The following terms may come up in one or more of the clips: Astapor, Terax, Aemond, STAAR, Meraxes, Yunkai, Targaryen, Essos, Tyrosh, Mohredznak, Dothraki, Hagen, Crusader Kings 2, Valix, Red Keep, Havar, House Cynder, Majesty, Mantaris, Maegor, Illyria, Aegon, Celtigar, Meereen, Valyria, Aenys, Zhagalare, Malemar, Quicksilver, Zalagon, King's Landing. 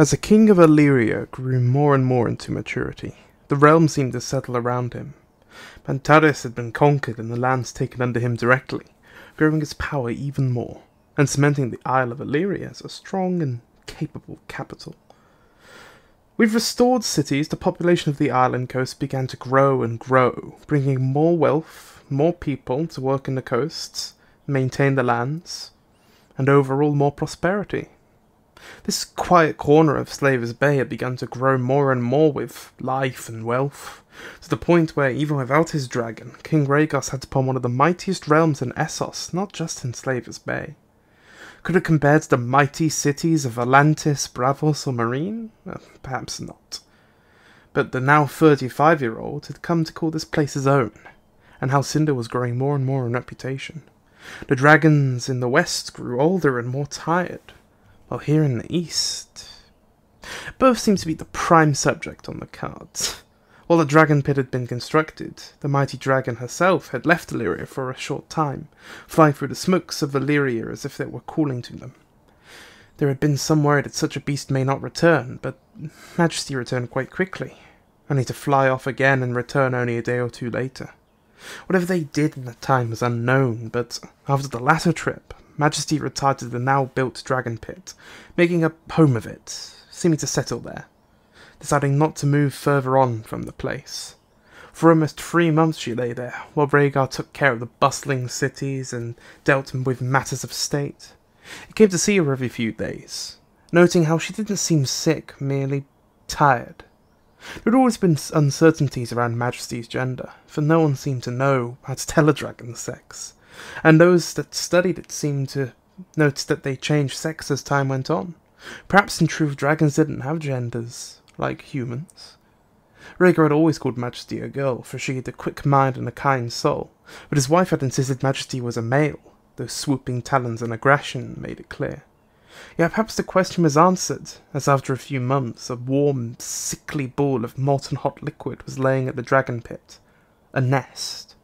As the king of Illyria grew more and more into maturity, the realm seemed to settle around him. Pantares had been conquered and the lands taken under him directly, growing his power even more, and cementing the Isle of Illyria as a strong and capable capital. With restored cities, the population of the island coast began to grow and grow, bringing more wealth, more people to work in the coasts, maintain the lands, and overall more prosperity. This quiet corner of Slaver's Bay had begun to grow more and more with life and wealth, to the point where, even without his dragon, King Rhaegar had upon one of the mightiest realms in Essos, not just in Slaver's Bay. Could it compare to the mighty cities of Atlantis, Bravos, or Meereen? Perhaps not. But the now 35-year-old had come to call this place his own, and House Cynder was growing more and more in reputation. The dragons in the west grew older and more tired, while here in the east... both seemed to be the prime subject on the cards. While the dragon pit had been constructed, the mighty dragon herself had left Illyria for a short time, flying through the smokes of Valyria as if they were calling to them. There had been some worry that such a beast may not return, but Majesty returned quite quickly, only to fly off again and return only a day or two later. Whatever they did in that time was unknown, but after the latter trip, Majesty retired to the now-built dragon pit, making a home of it, seeming to settle there, deciding not to move further on from the place. For almost 3 months she lay there, while Rhaegar took care of the bustling cities and dealt with matters of state. He came to see her every few days, noting how she didn't seem sick, merely tired. There had always been uncertainties around Majesty's gender, for no one seemed to know how to tell a dragon's sex, and those that studied it seemed to notice that they changed sex as time went on. Perhaps in truth dragons didn't have genders, like humans. Rhaegar had always called Majesty a girl, for she had a quick mind and a kind soul, but his wife had insisted Majesty was a male, though swooping talons and aggression made it clear. Yet perhaps the question was answered, as after a few months, a warm, sickly ball of molten hot liquid was laying at the dragon pit. A nest.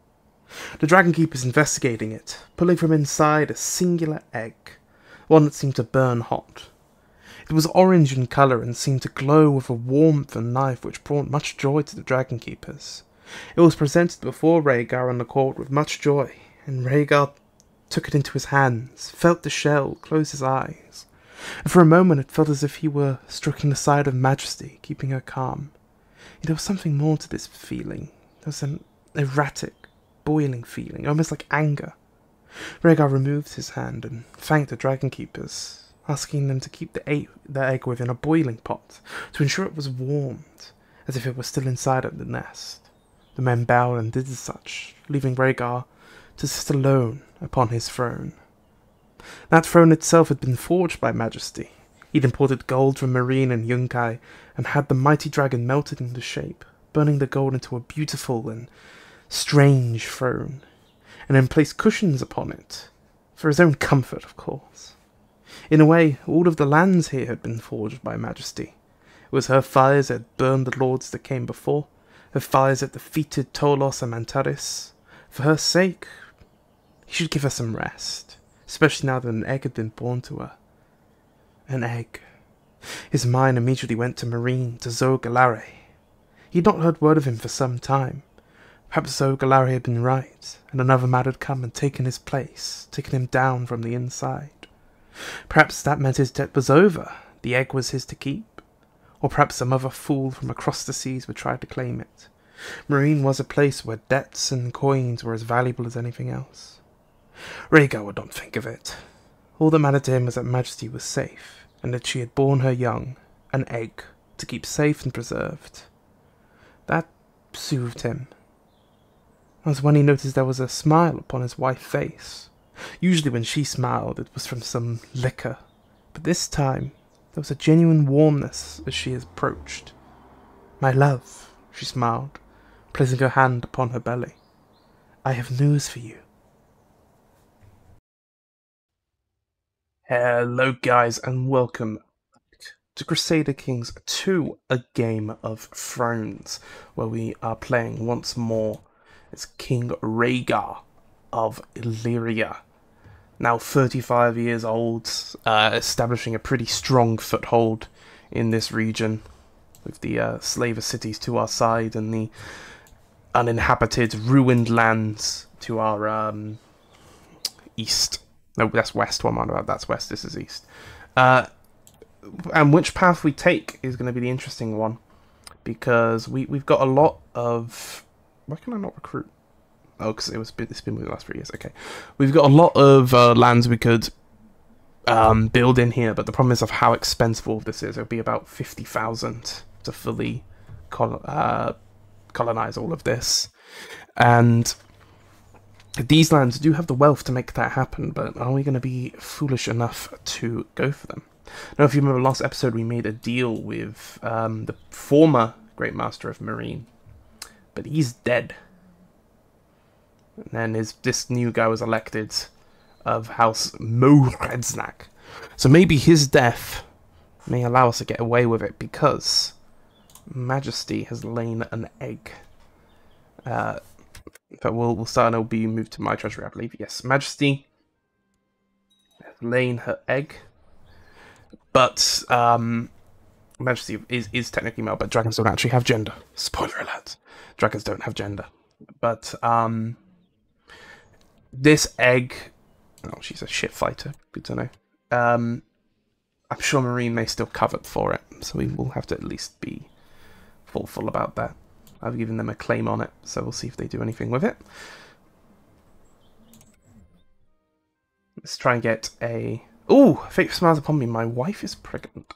The dragon keepers investigating it, pulling from inside a singular egg, one that seemed to burn hot. It was orange in colour and seemed to glow with a warmth and life which brought much joy to the dragon keepers. It was presented before Rhaegar and the court with much joy, and Rhaegar took it into his hands, felt the shell, closed his eyes, and for a moment it felt as if he were stroking the side of Majesty, keeping her calm. Yet there was something more to this feeling. There was an erratic, boiling feeling, almost like anger. Rhaegar removed his hand and thanked the dragon keepers, asking them to keep their egg within a boiling pot, to ensure it was warmed, as if it were still inside of the nest. The men bowed and did as such, leaving Rhaegar to sit alone upon his throne. That throne itself had been forged by Majesty. He'd imported gold from Meereen and Yunkai, and had the mighty dragon melted into shape, burning the gold into a beautiful and strange throne, and then placed cushions upon it, for his own comfort, of course. In a way, all of the lands here had been forged by Majesty. It was her fires that had burned the lords that came before, her fires that defeated Tolos and Mantaris. For her sake, he should give her some rest, especially now that an egg had been born to her. An egg. His mind immediately went to Meereen, to Zhagalare. He had not heard word of him for some time. Perhaps Zhagalare had been right, and another man had come and taken his place, taken him down from the inside. Perhaps that meant his debt was over, the egg was his to keep, or perhaps some other fool from across the seas would try to claim it. Meereen was a place where debts and coins were as valuable as anything else. Rhaegar would not think of it. All that mattered to him was that Majesty was safe, and that she had borne her young, an egg, to keep safe and preserved. That soothed him. That was when he noticed there was a smile upon his wife's face. Usually when she smiled, it was from some liquor, but this time there was a genuine warmness as she approached. "My love," she smiled, placing her hand upon her belly, "I have news for you." Hello guys, and welcome to Crusader Kings 2, A Game of Thrones, where we are playing once more as King Rhaegar of Illyria. Now 35 years old, establishing a pretty strong foothold in this region, with the slaver cities to our side and the uninhabited, ruined lands to our east. No, that's west. What am I on about? That's west. This is east. And which path we take is going to be the interesting one, because we've got a lot of... Why can I not recruit? Oh, because it's been within the last 3 years. Okay, we've got a lot of lands we could build in here, but the problem is of how expensive all this is. It'll be about 50,000 to fully colonize all of this, and these lands do have the wealth to make that happen. But are we going to be foolish enough to go for them? Now, if you remember last episode, we made a deal with the former Great Master of Meereen, but he's dead. And then this new guy was elected of House Mohredznak. So maybe his death may allow us to get away with it, because Majesty has lain an egg. But we'll start and it'll be moved to my treasury, I believe. Yes, Majesty has lain her egg. But Majesty is technically male, but dragons don't actually have gender. Spoiler alert. Dragons don't have gender. But this egg... Oh, she's a shit fighter. Good to know. I'm sure Meereen may still covet for it, so we will have to at least be thoughtful about that. I've given them a claim on it, so we'll see if they do anything with it. Let's try and get a... Ooh! Fate smiles upon me. My wife is pregnant.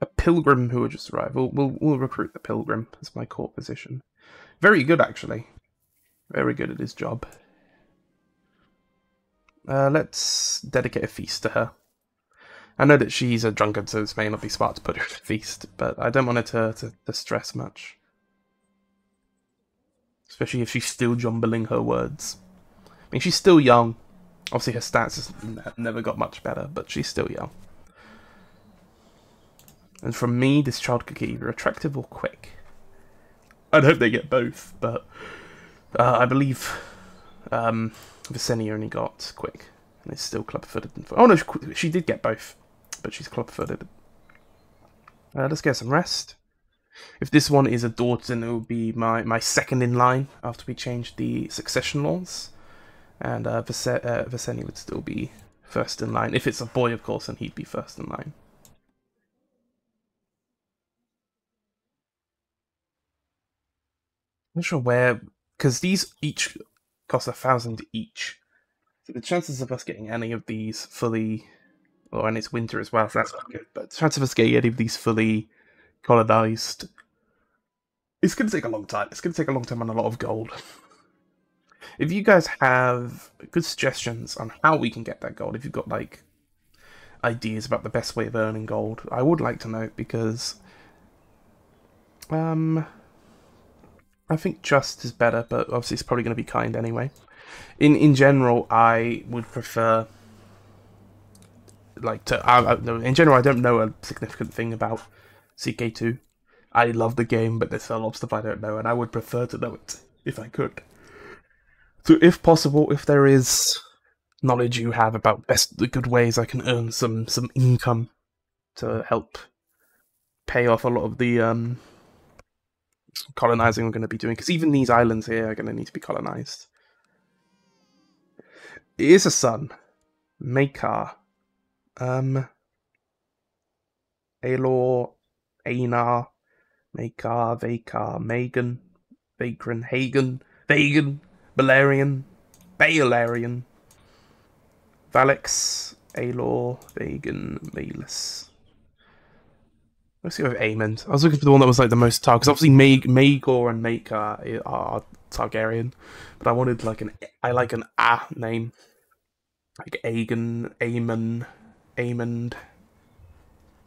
A pilgrim who will just arrive. We'll recruit the pilgrim as my court position. Very good, actually. Very good at his job. Let's dedicate a feast to her. I know that she's a drunkard, so this may not be smart to put her at a feast, but I don't want her to stress much. Especially if she's still jumbling her words. I mean, she's still young. Obviously, her stats has never got much better, but she's still young. And from me, this child could get either attractive or quick. I'd hope they get both, but I believe Visenya only got quick. And it's still club-footed. Oh no, she did get both, but she's club-footed. Let's get some rest. If this one is a daughter, then it will be my second in line after we change the succession laws. And Visenya would still be first in line. If it's a boy, of course, then he'd be first in line. I'm not sure where, because these each cost 1,000 each. So the chances of us getting any of these fully, well, and it's winter as well, so that's not good, but the chance of us getting any of these fully colonized, it's going to take a long time. It's going to take a long time and a lot of gold. If you guys have good suggestions on how we can get that gold, if you've got, like, ideas about the best way of earning gold, I would like to know, because, I think just is better, but obviously it's probably going to be kind anyway. In general, I would prefer, like, to... in general, I don't know a significant thing about CK2. I love the game, but there's a lot of stuff I don't know, and I would prefer to know it if I could. So if possible, if there is knowledge you have about the good ways I can earn some income to help pay off a lot of the... colonizing we're going to be doing, because even these islands here are going to need to be colonized. It is a son, Makar, Aelor, Einar, Makar, Vakar, Maegor, Vakran, Hagen, Vagan, Balerion, Valix, Aelor, Vagan, Malus. Let's go with Aemond. I was looking for the one that was like the most Targaryen, because obviously Maegor and Makar are Targaryen, but I wanted like an A name, like Aegon, Aemon, Aemond,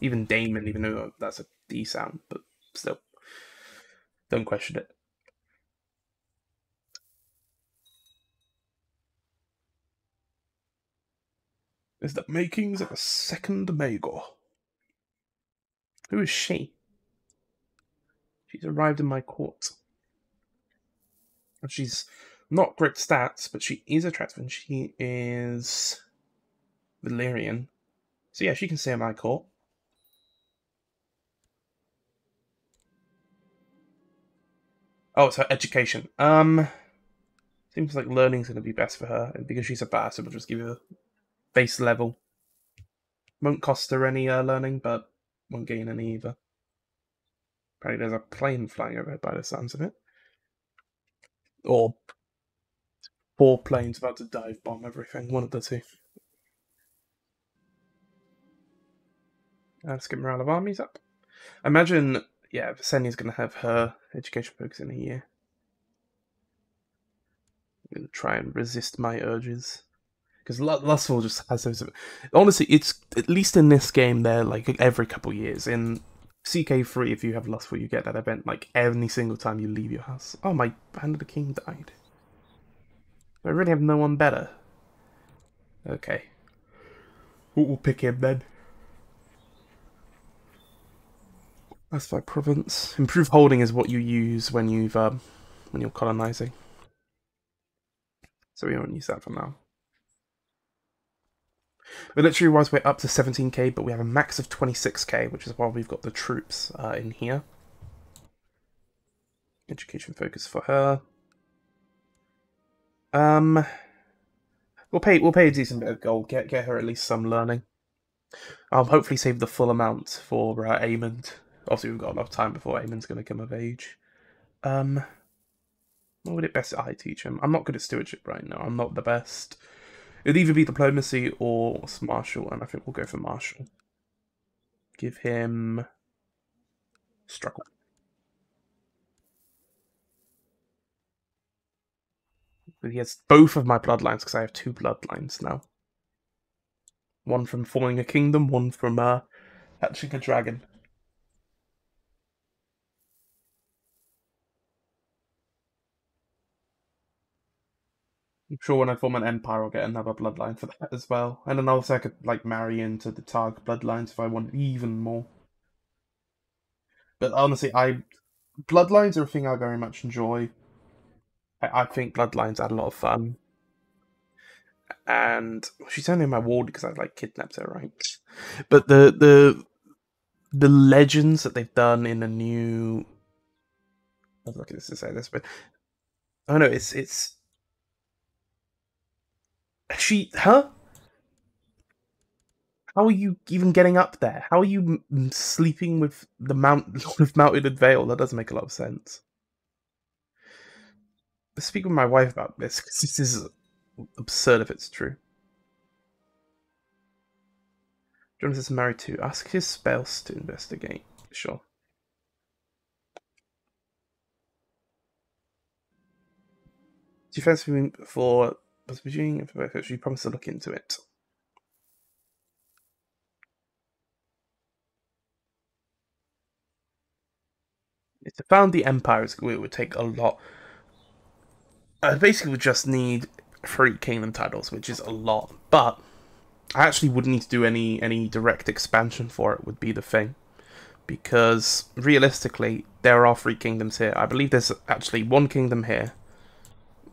even Daemon, even though that's a D sound, but still, don't question it. Is the makings of a second Maegor? Who is she? She's arrived in my court. And she's not great stats, but she is attractive, and she is Valyrian. So yeah, she can stay at my court. Oh, it's her education. Seems like learning's going to be best for her. And because she's a bastard, we'll just give her base level. Won't cost her any learning, but won't gain any either. Apparently there's a plane flying overhead by the sounds of it. Or four planes about to dive bomb everything. One of the two. Let's get morale of armies up. I imagine, yeah, Visenya's going to have her education books in a year. I'm going to try and resist my urges. Because Lustful just has those... Honestly, it's at least in this game, they're like every couple years. In CK3, if you have Lustful, you get that event like every single time you leave your house. Oh, my Hand of the King died. I really have no one better. Okay. We'll pick him then. That's by province. Improved holding is what you use when you've when you're colonizing. So we won't use that for now. Military wise, we're up to 17k, but we have a max of 26k, which is why we've got the troops in here. Education focus for her. We'll pay a decent bit of gold. Get her at least some learning. I'll hopefully save the full amount for Aemond. Obviously, we've got enough time before Aemond's going to come of age. What would it best I teach him? I'm not good at stewardship right now. I'm not the best. It'd either be diplomacy or martial, and I think we'll go for martial. Give him struggle. But he has both of my bloodlines because I have two bloodlines now. One from forming a kingdom, one from hatching a dragon. I'm sure when I form an empire, I'll get another bloodline for that as well. And then also I could like marry into the Targ bloodlines if I wanted even more. But honestly, bloodlines are a thing I very much enjoy. I think bloodlines had a lot of fun. And she's only in my ward because I like kidnapped her, right? But the legends that they've done in the new... I'm looking to say this, but oh no, it's she, huh? How are you even getting up there? How are you sleeping with the Lord of Mounted Vale? That doesn't make a lot of sense. I speak with my wife about this because this is absurd if it's true. Jonas is married to. Ask his spouse to investigate. Sure. Do you fancy me for? She promised to look into it. To found the empire, it would take a lot. I basically would just need 3 kingdom titles, which is a lot. But I actually wouldn't need to do any direct expansion for it. Would be the thing, because realistically, there are 3 kingdoms here. I believe there's actually 1 kingdom here.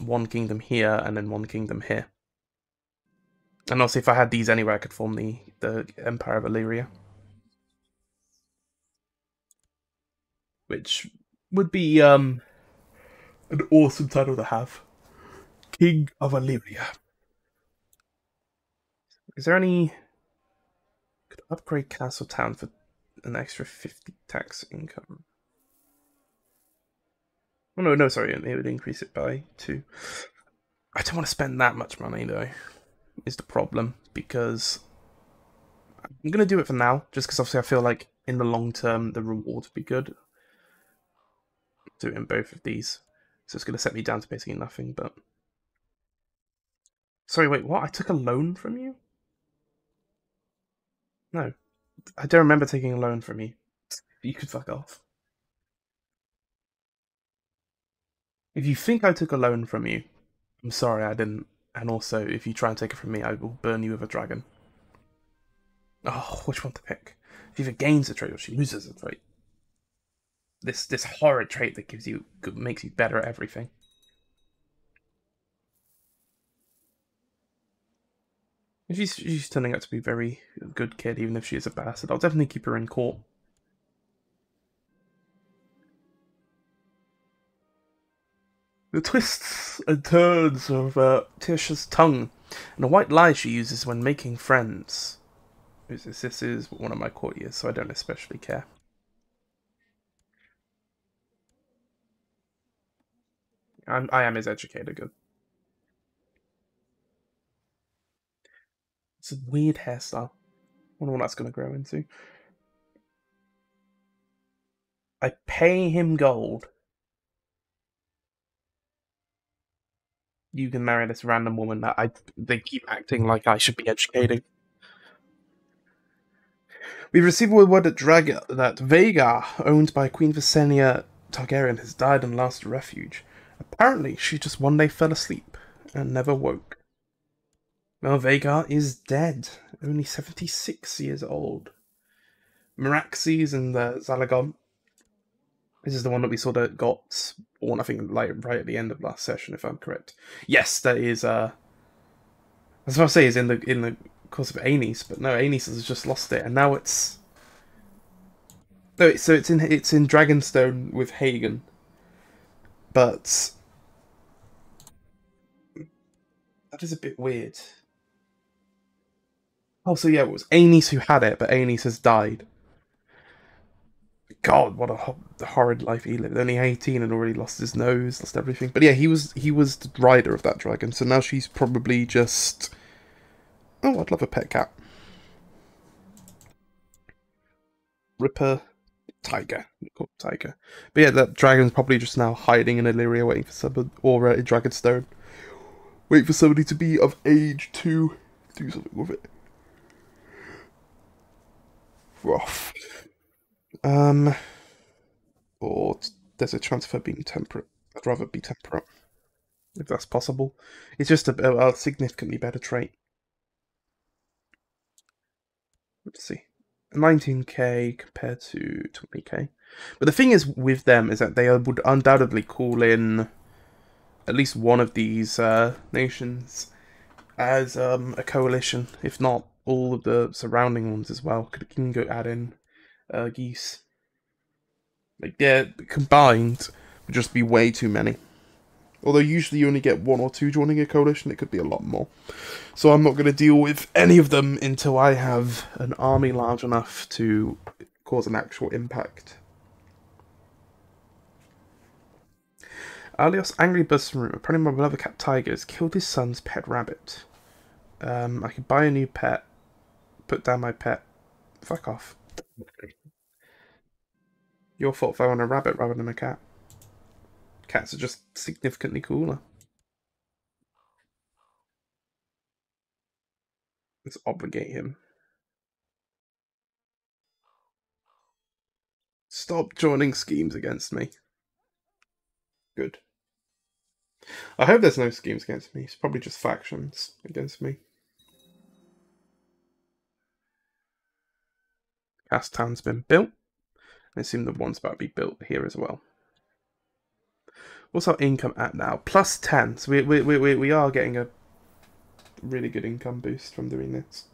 1 kingdom here, and then 1 kingdom here. And also, if I had these anywhere, I could form the Empire of Illyria. Which would be an awesome title to have. King of Illyria. Is there any... Could upgrade Castle Town for an extra 50 tax income. Oh, no, sorry, it would increase it by 2. I don't want to spend that much money, though, is the problem, because I'm going to do it for now, just because obviously I feel like in the long term the reward would be good. Do it in both of these, so it's going to set me down to basically nothing, but... Sorry, wait, what? I took a loan from you? No, I don't remember taking a loan from you. You could fuck off. If you think I took a loan from you, I'm sorry I didn't. And also, if you try and take it from me, I will burn you with a dragon. Oh, which one to pick? She either gains a trait or she loses a trait. This horrid trait that makes you better at everything. She's turning out to be a very good kid, even if she is a bastard. I'll definitely keep her in court. The twists and turns of Tisha's tongue, and a white lie she uses when making friends. This is one of my courtiers, so I don't especially care. I am his educator, good. It's a weird hairstyle. I wonder what that's going to grow into. I pay him gold. You can marry this random woman that they keep acting like I should be educating. We've received word that Rhaegar, owned by Queen Visenya Targaryen, has died and lost refuge. Apparently, she just one day fell asleep and never woke. Well, Rhaegar is dead, only 76 years old. Meraxes and Zalagon. This is the one that we sort of got born, I think, like right at the end of last session, if I'm correct. Yes, that is. I was about to say is in the course of Aenys, but no, Aenys has just lost it, and now it's. No, so it's in Dragonstone with Hagen, but that is a bit weird. Oh, so yeah, it was Aenys who had it, but Aenys has died. God, what a horrid life he lived. Only 18 and already lost his nose, lost everything. But yeah, he was the rider of that dragon, so now she's probably just... Oh, I'd love a pet cat. Ripper Tiger. Tiger. But yeah, that dragon's probably just now hiding in Illyria, waiting for somebody, or in Dragonstone. Wait for somebody to be of age to do something with it. Rough. Or there's a chance for being temperate. I'd rather be temperate, if that's possible. It's just a significantly better trait. Let's see. 19k compared to 20k. But the thing is with them is that they would undoubtedly call in at least one of these nations as a coalition, if not all of the surrounding ones as well. Could Kingo add in geese? Like, they're combined would just be way too many. Although usually you only get one or two joining a coalition, it could be a lot more. So I'm not going to deal with any of them until I have an army large enough to cause an actual impact. Alios angry bursts from room. Apparently my beloved cat Tiger has killed his son's pet rabbit. I could buy a new pet. Put down my pet. Fuck off. Your fault if I want a rabbit rather than a cat. Cats are just significantly cooler. Let's obligate him. Stop joining schemes against me. Good. I hope there's no schemes against me. It's probably just factions against me. Cast Town's been built. I assume the one's about to be built here as well. What's our income at now? Plus 10. So we are getting a really good income boost from doing this.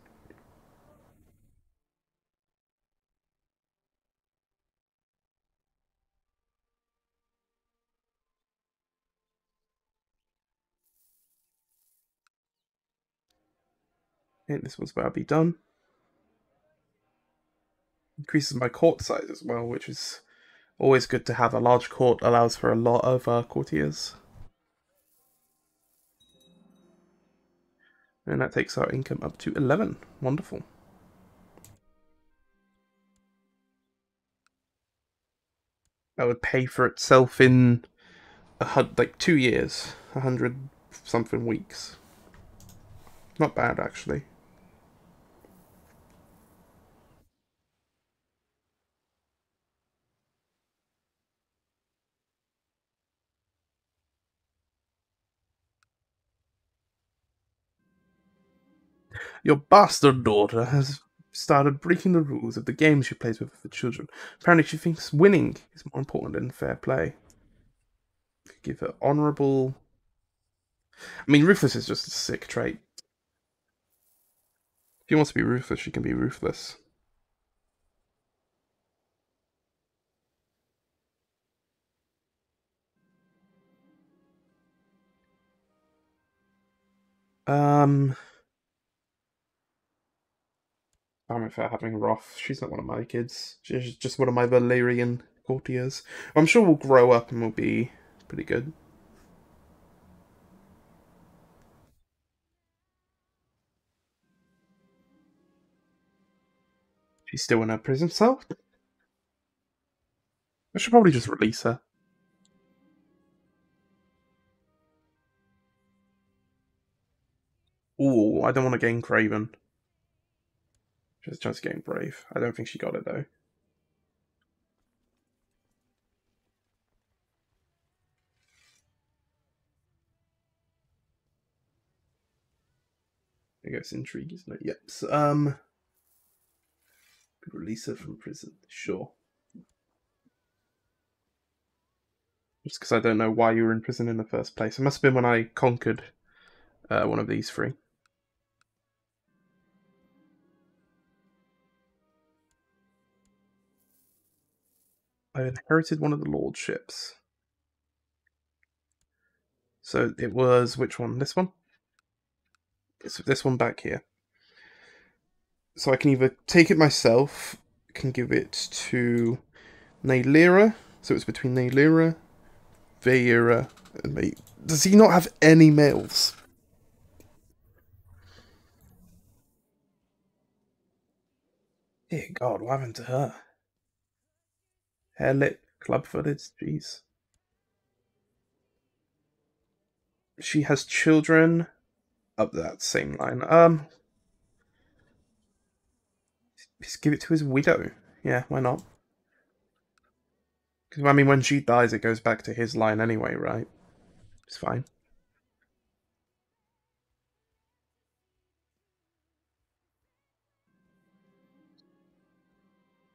I think this one's about to be done. Increases my court size as well, which is always good to have. A large court allows for a lot of courtiers. And that takes our income up to 11. Wonderful. That would pay for itself in like 2 years, 100-something weeks. Not bad, actually. Your bastard daughter has started breaking the rules of the game she plays with for children. Apparently she thinks winning is more important than fair play. Give her honourable... I mean, ruthless is just a sick trait. If he wants to be ruthless, she can be ruthless. I'm in fact having Roth. She's not one of my kids. She's just one of my Valyrian courtiers. I'm sure we'll grow up and we'll be pretty good. She's still in her prison cell. I should probably just release her. Ooh, I don't want to gain Craven. She has a chance of getting Brave. I don't think she got it, though. I guess Intrigue, isn't it? Yep. So, release her from prison. Sure. Just because I don't know why you were in prison in the first place. It must have been when I conquered one of these three. I've inherited one of the lordships. So it was, which one? This one? It's this one back here. So I can either take it myself, can give it to Naelyra. So it's between Naelyra, Valyria, and me. Does he not have any males? Dear God, what happened to her? Hairlit, club-footed, jeez. She has children up that same line. Just give it to his widow. Yeah, why not? Because, I mean, when she dies, it goes back to his line anyway, right? It's fine.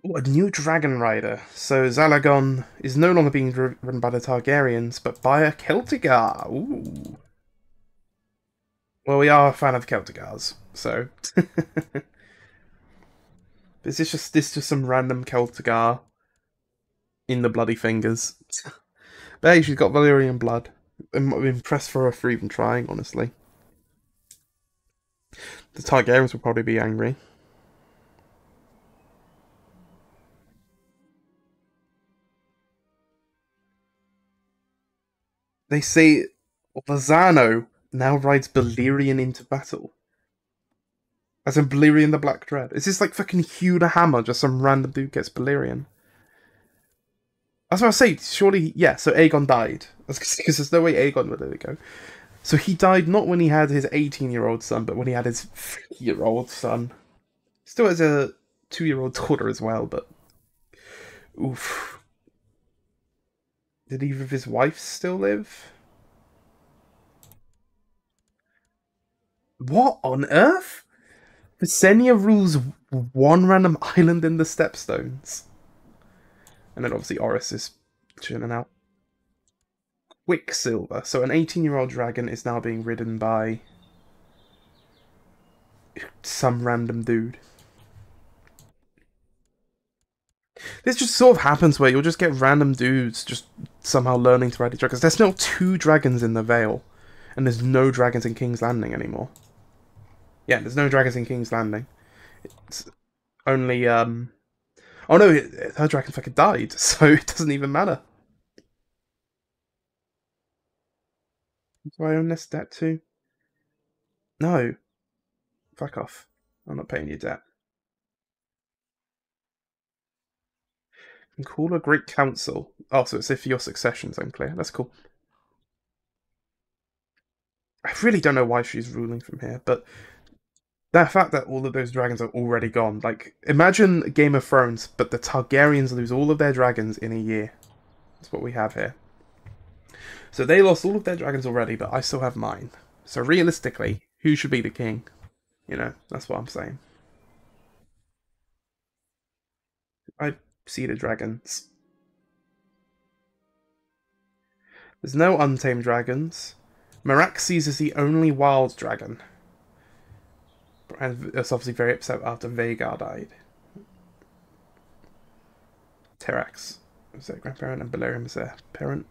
Oh, a new dragon rider. So Zalagon is no longer being ridden by the Targaryens, but by a Celtigar. Ooh. Well, we are a fan of Celtigars, so. This is just some random Celtigar in the bloody fingers. But hey, she's got Valyrian blood. I'm impressed for her for even trying, honestly. The Targaryens will probably be angry. They say Vazano now rides Balerion into battle. As in Balerion the Black Dread. Is this like fucking Hugh the Hammer? Just some random dude gets Balerion. That's what I say. Surely, yeah, so Aegon died. Because there's no way Aegon would let it go. So he died not when he had his 18-year-old son, but when he had his 3-year-old son. Still has a 2-year-old daughter as well, but... Oof. Did either of his wives still live? What on earth? Visenya rules one random island in the Stepstones. And then obviously Oris is chilling out. Quicksilver. So an 18-year-old dragon is now being ridden by some random dude. This just sort of happens where you'll just get random dudes just somehow learning to ride these dragons. There's now 2 dragons in the Vale, and there's no dragons in King's Landing anymore. Yeah, there's no dragons in King's Landing. It's only, oh no, her dragon fucking died, so it doesn't even matter. Do I own this debt too? No. Fuck off. I'm not paying your debt. And call a great council. Oh, so it's if your succession's unclear. That's cool. I really don't know why she's ruling from here, but the fact that all of those dragons are already gone. Like, imagine Game of Thrones, but the Targaryens lose all of their dragons in a year. That's what we have here. So they lost all of their dragons already, but I still have mine. So realistically, who should be the king? You know, that's what I'm saying. I see the dragons. There's no untamed dragons. Meraxes is the only wild dragon. and was obviously very upset after Rhaegar died. Terax was their grandparent, and Balerion was their parent.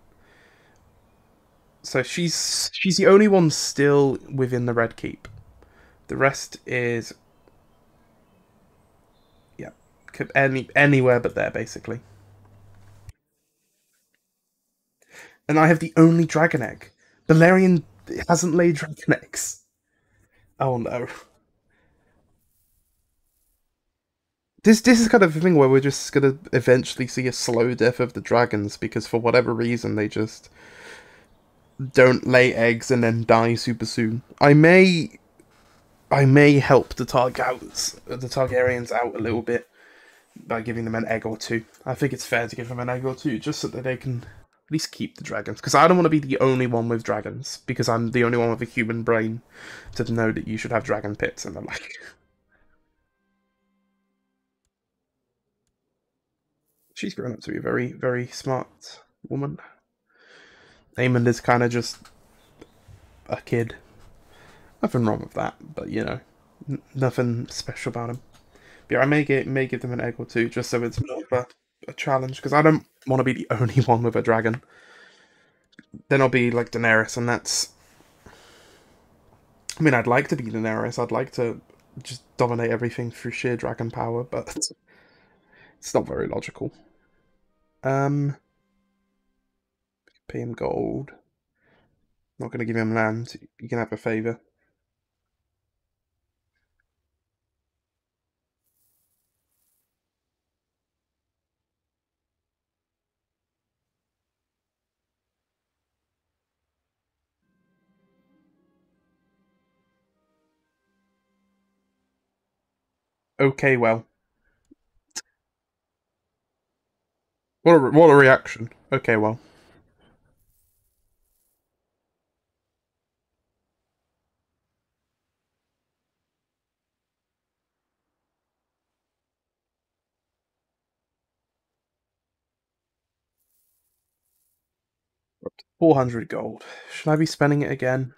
So she's the only one still within the Red Keep. The rest is, yeah, could anywhere but there, basically. And I have the only dragon egg. Balerion hasn't laid dragon eggs. Oh no. This is kind of a thing where we're just gonna eventually see a slow death of the dragons, because for whatever reason they just don't lay eggs and then die super soon. I may help the Targaryens out a little bit by giving them an egg or two. I think it's fair to give them an egg or two, just so that they can at least keep the dragons. Because I don't want to be the only one with dragons, because I'm the only one with a human brain to know that you should have dragon pits and the like. She's grown up to be a very, very smart woman. Aemond is kind of just a kid. Nothing wrong with that, but you know, nothing special about him. But yeah, I may give them an egg or two, just so it's not a challenge, because I don't want to be the only one with a dragon. Then I'll be like Daenerys, and that's... I mean, I'd like to be Daenerys, I'd like to just dominate everything through sheer dragon power, but it's not very logical. Pay him gold. Not going to give him land. You can have a favour. Okay, well. What a reaction. Okay, well. Up to 400 gold. Should I be spending it again?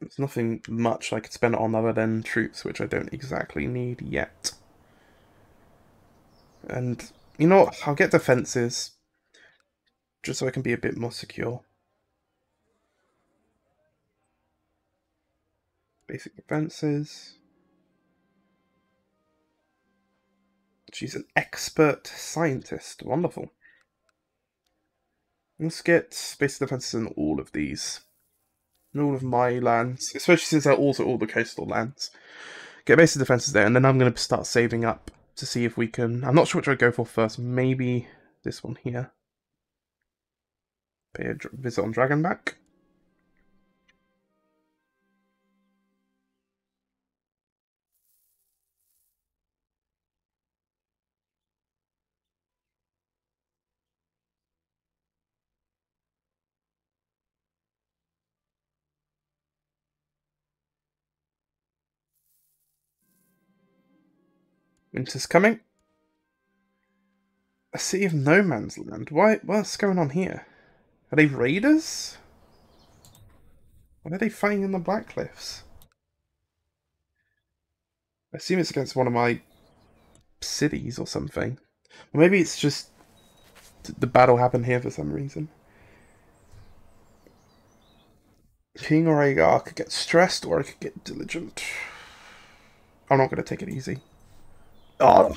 There's nothing much I could spend it on other than troops, which I don't exactly need yet. And, you know what? I'll get defences, just so I can be a bit more secure. Basic defences. She's an expert scientist. Wonderful. Let's get basic defenses in all of these. In all of my lands. Especially since they're also all the coastal lands. Get basic defenses there, and then I'm going to start saving up to see if we can... I'm not sure which I'd go for first. Maybe this one here. Pay a visit on Dragonback. Winter's coming. A city of no man's land. What's going on here? Are they raiders? What are they fighting in the Black Cliffs? I assume it's against one of my cities or something. Or maybe it's just the battle happened here for some reason. King or Rhaegar could get stressed, or I could get diligent. I'm not going to take it easy. Oh,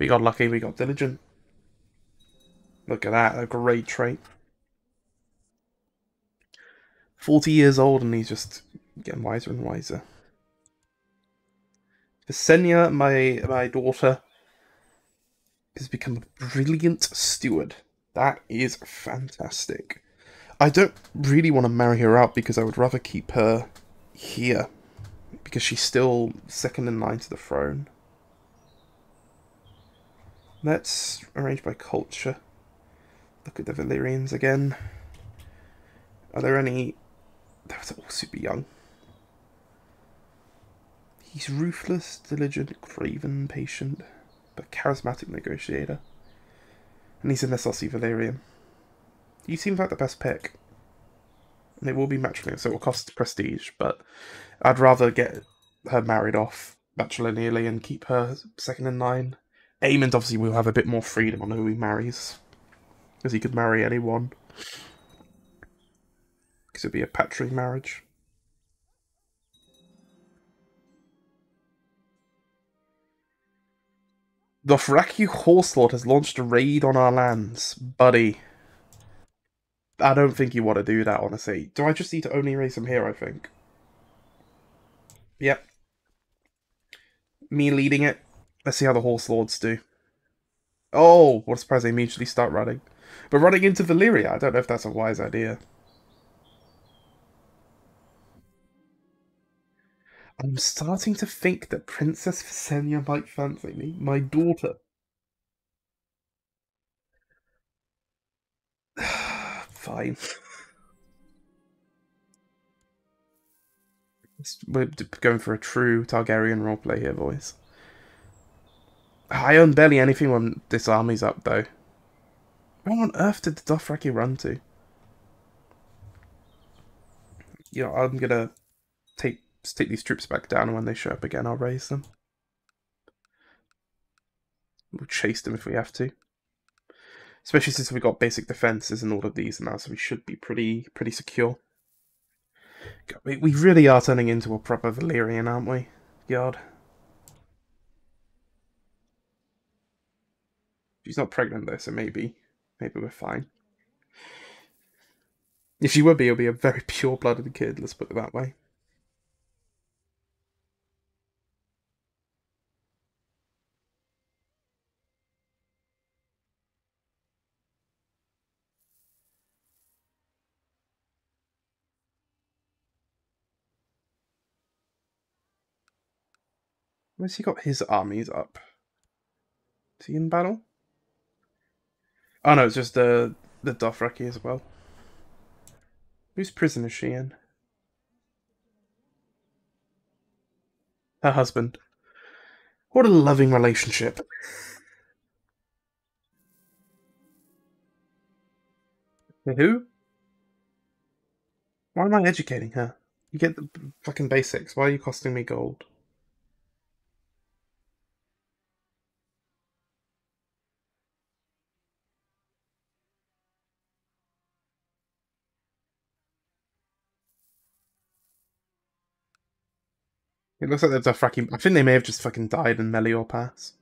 we got lucky, we got diligent. Look at that, a great trait. 40 years old and he's just getting wiser and wiser. Visenya, my daughter, has become a brilliant steward. That is fantastic. I don't really want to marry her out, because I would rather keep her here, because she's still second in line to the throne. Let's arrange by culture. Look at the Valyrians again. Are there any... They're all super young. He's ruthless, diligent, craven, patient, but charismatic negotiator. And he's an SLC Valyrian. He seems like the best pick. And it will be matrimonial, so it will cost prestige, but I'd rather get her married off matrilineally and keep her second in line. Aemond obviously will have a bit more freedom on who he marries, because he could marry anyone. Because it'd be a patric marriage. The Dothraki Horselord has launched a raid on our lands, buddy. I don't think you want to do that, honestly. Do I just need to only raise him here, I think? Yep. Me leading it. Let's see how the Horselords do. Oh, what a surprise, they immediately start running. But running into Valyria, I don't know if that's a wise idea. I'm starting to think that Princess Visenya might fancy me, my daughter. Fine. We're going for a true Targaryen roleplay here, boys. I own barely anything when this army's up, though. Where on earth did the Dothraki run to? You know, I'm gonna take these troops back down, and when they show up again, I'll raise them. We'll chase them if we have to. Especially since we've got basic defences and all of these now, so we should be pretty secure. God, we really are turning into a proper Valyrian, aren't we? God. She's not pregnant, though, so maybe we're fine. If she would be, it'll be a very pure-blooded kid, let's put it that way. Where's he got his armies up? Is he in battle? Oh no, it's just the Dothraki as well. Whose prison is she in? Her husband. What a loving relationship. Who? Why am I educating her? You get the fucking basics. Why are you costing me gold? It looks like the Dothraki. I think they may have just fucking died in Melior Pass.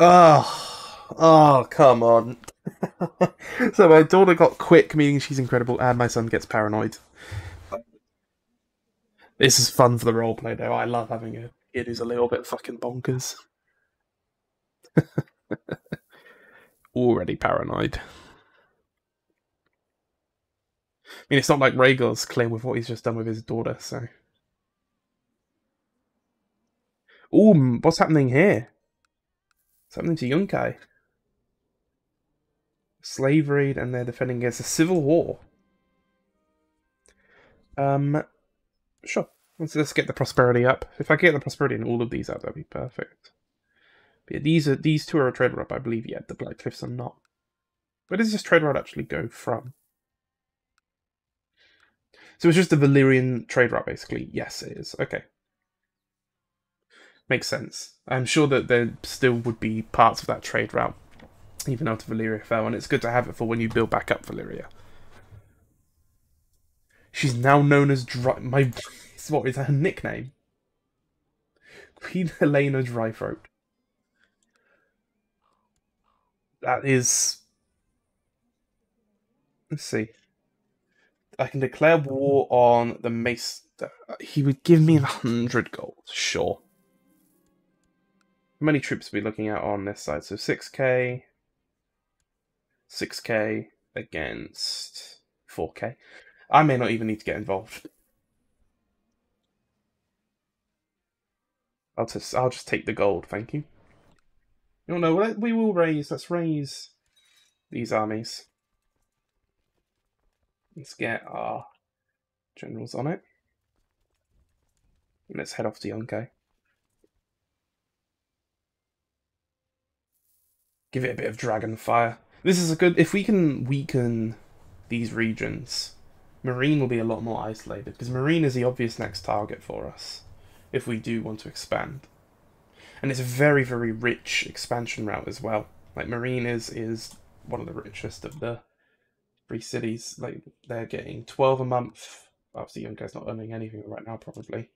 Oh, come on. So my daughter got quick, meaning she's incredible, and my son gets paranoid. This is fun for the roleplay, though. I love having a kid who's a little bit fucking bonkers. Already paranoid. I mean, it's not like Rhaegar's clear with what he's just done with his daughter, so... Ooh, what's happening here? What's happening to Yunkai? Slave raid, and they're defending against a civil war. Sure. Let's get the prosperity up. If I get the prosperity in all of these up, that'd be perfect. But yeah, these two are a trade route, I believe. Yeah, the Black Cliffs are not. Where does this trade route actually go from? So it's just the Valyrian trade route, basically. Yes, it is. Okay. Makes sense. I'm sure that there still would be parts of that trade route, even after Valyria fell, and it's good to have it for when you build back up Valyria. She's now known as what is her nickname? Queen Helena Drythroat. That is... Let's see. I can declare war on the Maester. He would give me 100 gold, sure. How many troops are we looking at on this side? So 6k, 6k against 4k. I may not even need to get involved. I'll just take the gold, thank you. No, we will raise. Let's raise these armies. Let's get our generals on it. Let's head off to Yunkai. Give it a bit of dragon fire. This is a good... If we can weaken these regions. Meereen will be a lot more isolated, because Meereen is the obvious next target for us, if we do want to expand. And it's a very, very rich expansion route as well. Like, Meereen is one of the richest of the three cities. Like, they're getting 12 a month. Obviously, Yunkai's not earning anything right now, probably.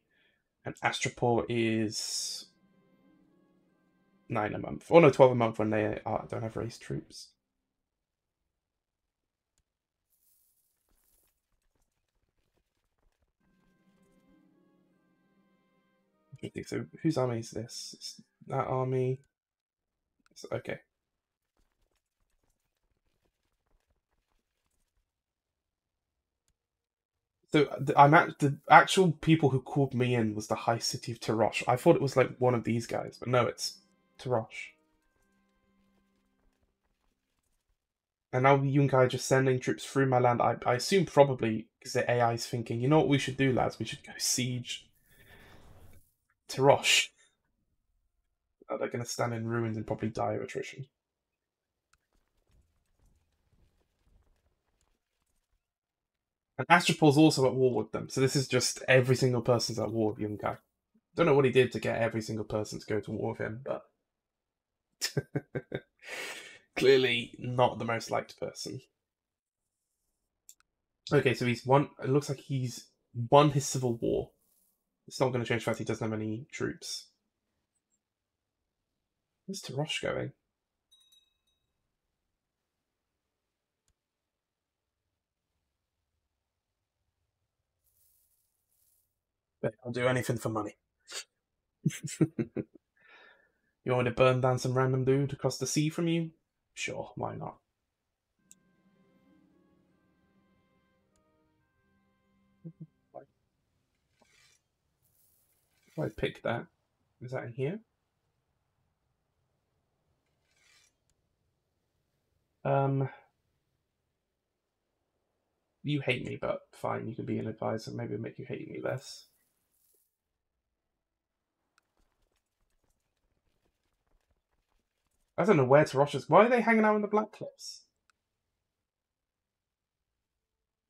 And Astapor is 9 a month. Or no, 12 a month when they don't have raised troops. So whose army is this? It's that army. It's, okay. So the actual people who called me in was the High City of Tyrosh. I thought it was like one of these guys, but no, it's Tyrosh. And now Yunkai just sending troops through my land. I assume probably because the AI is thinking, you know what we should do, lads? We should go siege Tyrosh. They're going to stand in ruins and probably die of attrition. And Astrapor's also at war with them, so this is just every single person's at war with Yunkai. Don't know what he did to get every single person to go to war with him, but clearly not the most liked person. Okay, so he's won. It looks like he's won his civil war. It's not going to change the fact he doesn't have any troops. Where's Tyrosh going? But I'll do anything for money. You want me to burn down some random dude across the sea from you? Sure, why not? I pick that. Is that in here? You hate me, but fine, you can be an advisor. Maybe it'll make you hate me less. I don't know where Tyrosh is. Why are they hanging out in the Black Cliffs?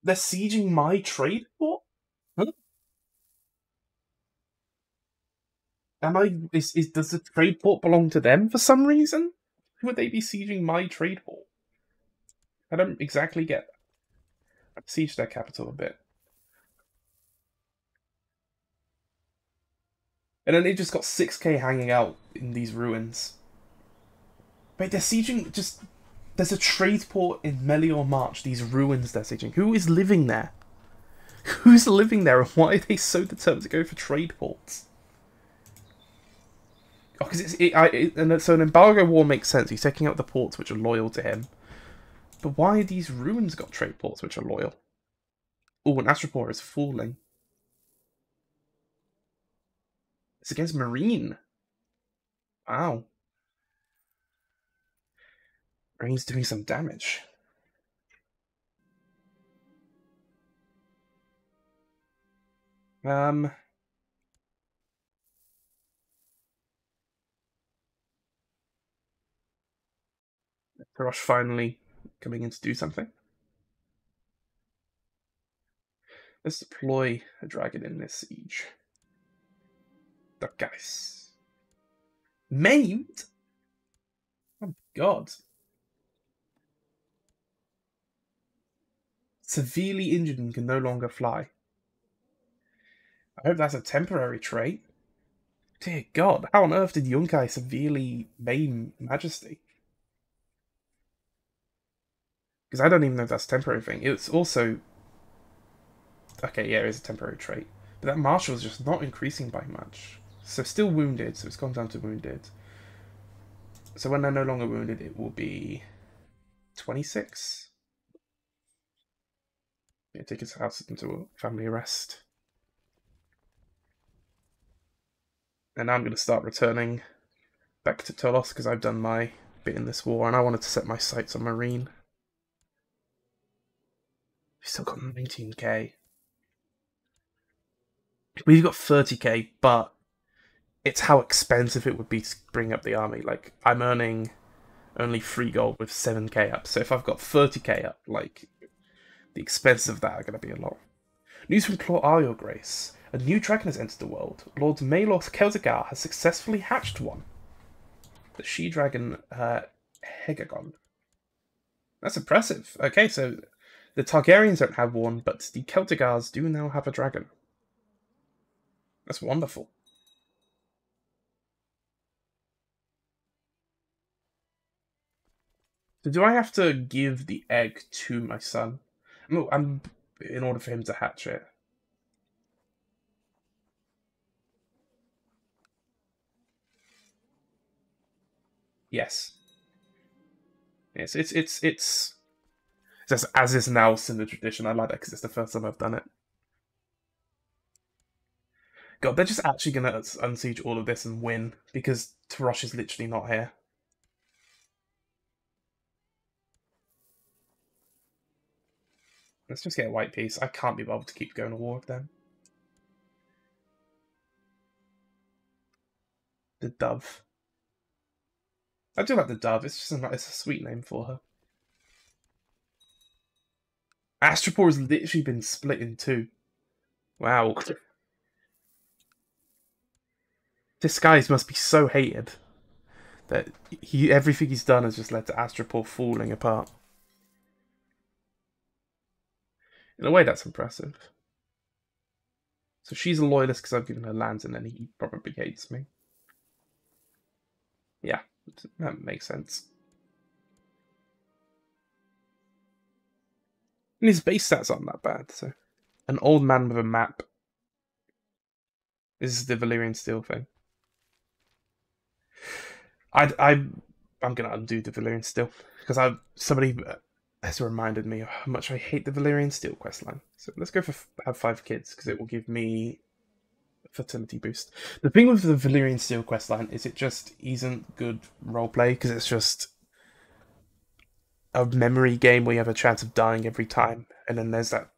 They're sieging my trade port? Huh? Does the trade port belong to them for some reason? Would they be sieging my trade port? I don't exactly get that. I've sieged their capital a bit. And then they just got 6k hanging out in these ruins. Wait, they're sieging just... There's a trade port in Melior March, these ruins they're sieging. Who is living there? Who's living there and why are they so determined to go for trade ports? Oh, because so an embargo war makes sense. He's taking out the ports which are loyal to him. But why are these ruins got trade ports which are loyal? Oh, and Astapor is falling. It's against Meereen. Wow. Meereen's doing some damage. Tyrosh finally coming in to do something. Let's deploy a dragon in this siege. The guys. Maimed? Oh, God. Severely injured and can no longer fly. I hope that's a temporary trait. Dear God, how on earth did Yunkai severely maim Majesty? Because I don't even know if that's a temporary thing. It's also... Okay, yeah, it is a temporary trait. But that martial is just not increasing by much. So still wounded, so it's gone down to wounded. So when they're no longer wounded, it will be 26. Yeah, take his house into a family rest. And now I'm going to start returning back to Tolos because I've done my bit in this war and I wanted to set my sights on Meereen. We've still got 19k. We've got 30k, but it's how expensive it would be to bring up the army. Like, I'm earning only 3 gold with 7k up. So if I've got 30k up, like, The expenses of that are going to be a lot. News from Claw R, Your Grace. A new dragon has entered the world. Lord Maelor Celtigar has successfully hatched one. The she-dragon Hagen. That's impressive. Okay, so the Targaryens don't have one, but the Celtigars do now have a dragon. That's wonderful. So do I have to give the egg to my son? No, I'm in order for him to hatch it. Yes. Yes, it's just as is now in the tradition. I like that because it's the first time I've done it. God, they're just actually going to unsiege all of this and win because Tyrosh is literally not here. Let's just get a white piece. I can't be bothered to keep going to war with them. The Dove. I do like the Dove. It's just it's a sweet name for her. Astapor has literally been split in two. Wow. This guy must be so hated that everything he's done has just led to Astapor falling apart. In a way, that's impressive. So she's a loyalist because I've given her lands, and then he probably hates me. Yeah. That makes sense. And his base stats aren't that bad, so. An old man with a map. This is the Valyrian steel thing. I'm going to undo the Valyrian steel. Because somebody has reminded me of how much I hate the Valyrian steel questline. So let's go for have 5 kids, because it will give me fertility boost. The thing with the Valyrian steel questline is it just isn't good roleplay because it's just a memory game where you have a chance of dying every time, and then there's that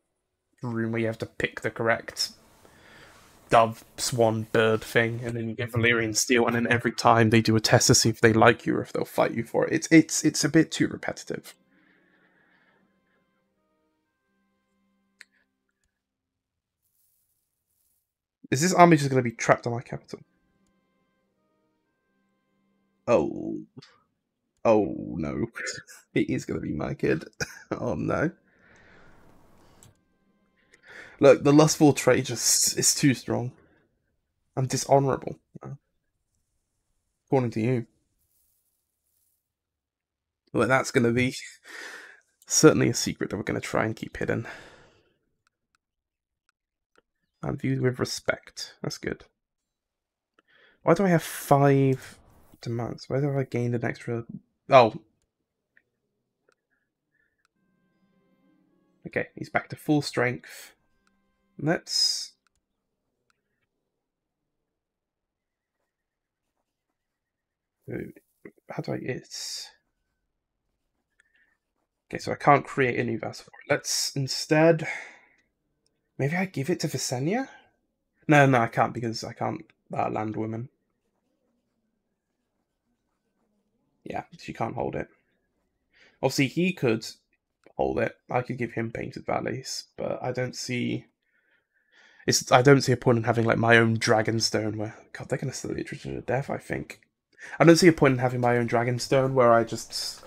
room where you have to pick the correct dove, swan, bird thing, and then you get Valyrian steel, and then every time they do a test to see if they like you or if they'll fight you for it. It's a bit too repetitive. Is this army just going to be trapped on my capital? Oh. Oh, no. It is going to be my kid. Oh, no. Look, the lustful trait just is too strong. I'm dishonorable. According to you. Well, that's going to be certainly a secret that we're going to try and keep hidden. I'm viewed with respect. That's good. Why do I have 5 demands? Why do I gain an extra... Oh. Okay, he's back to full strength. Let's... How do I... It's... Okay, so I can't create a new vassal. Let's instead... Maybe I give it to Visenya? No, I can't because I can't land women. Yeah, she can't hold it. Obviously, he could hold it. I could give him painted valleys, but I don't see. I don't see a point in having like my own Dragonstone where God, they're gonna slay the tradition to death. I think I don't see a point in having my own Dragonstone where I just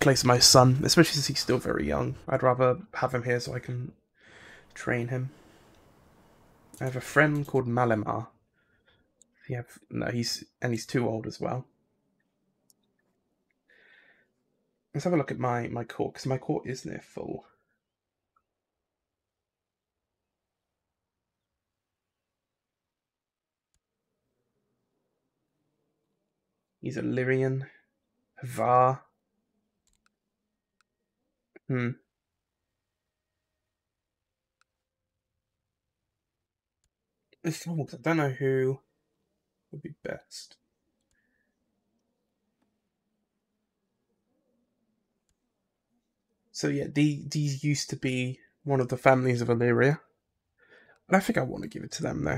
place my son, especially since he's still very young. I'd rather have him here so I can train him. I have a friend called Malemar. Yeah, no, he's too old as well. Let's have a look at my court, because my court is near full. He's Illyrian, Havar. I don't know who would be best. So yeah, these used to be one of the families of Illyria. I don't think I want to give it to them though.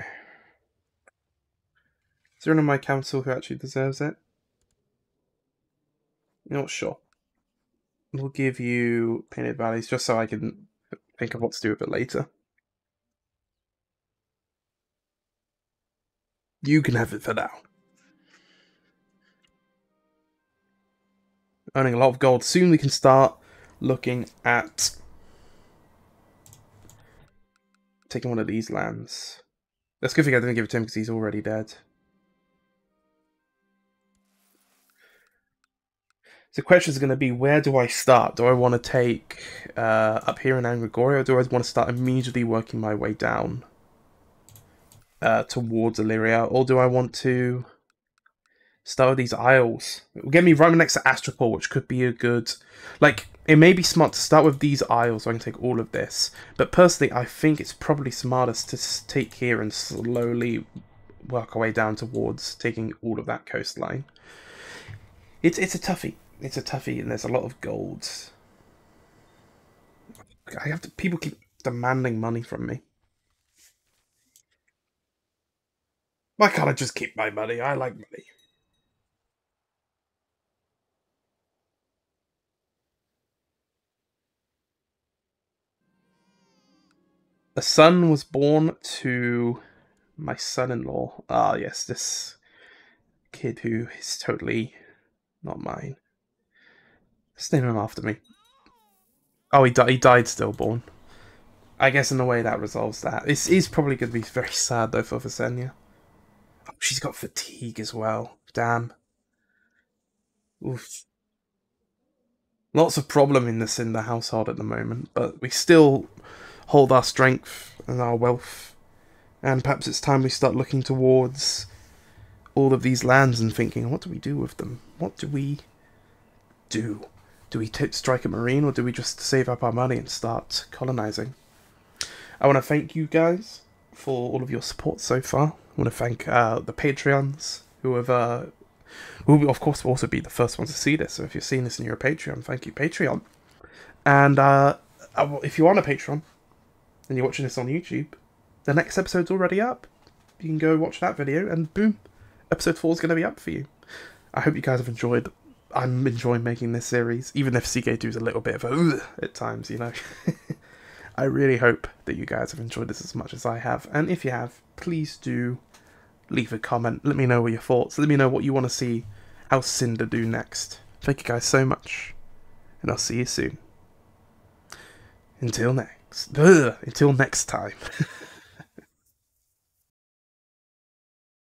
Is there one on my council who actually deserves it? Not sure. We'll give you Painted Valleys just so I can think of what to do with it later. You can have it for now. Earning a lot of gold. Soon we can start looking at taking one of these lands. That's a good thing I didn't give it to him because he's already dead. The question is going to be, where do I start? Do I want to take up here in Angragoria, or do I want to start immediately working my way down towards Illyria? Or do I want to start with these isles? It will get me right next to Astapor, which could be a good... Like, it may be smart to start with these isles, so I can take all of this. But personally, I think it's probably smartest to take here and slowly work our way down towards taking all of that coastline. It's a toughie. It's a toughie, and there's a lot of gold. I have to. People keep demanding money from me. Why can't I just keep my money? I like money. A son was born to my son-in-law. Ah, yes, this kid who is totally not mine. Let's name him after me. Oh, he died stillborn. I guess in a way that resolves that. This is probably going to be very sad though for Visenya. Oh, she's got fatigue as well. Damn. Oof. Lots of problem in this in the household at the moment, but we still hold our strength and our wealth. And perhaps it's time we start looking towards all of these lands and thinking, what do we do with them? What do we do? Do we strike a marine, or do we just save up our money and start colonizing? I want to thank you guys for all of your support so far. I want to thank the Patreons who have, who of course will also be the first ones to see this. So if you've seen this and you're a Patreon, thank you, Patreon. And if you aren't a Patreon and you're watching this on YouTube, the next episode's already up. You can go watch that video and boom, episode 4 is going to be up for you. I hope you guys have enjoyed. I'm enjoying making this series, even if CK2 is a little bit of a at times, you know. I really hope that you guys have enjoyed this as much as I have, and if you have, please do leave a comment. Let me know what your thoughts, let me know what you want to see House Cynder do next. Thank you guys so much, and I'll see you soon. Until next time.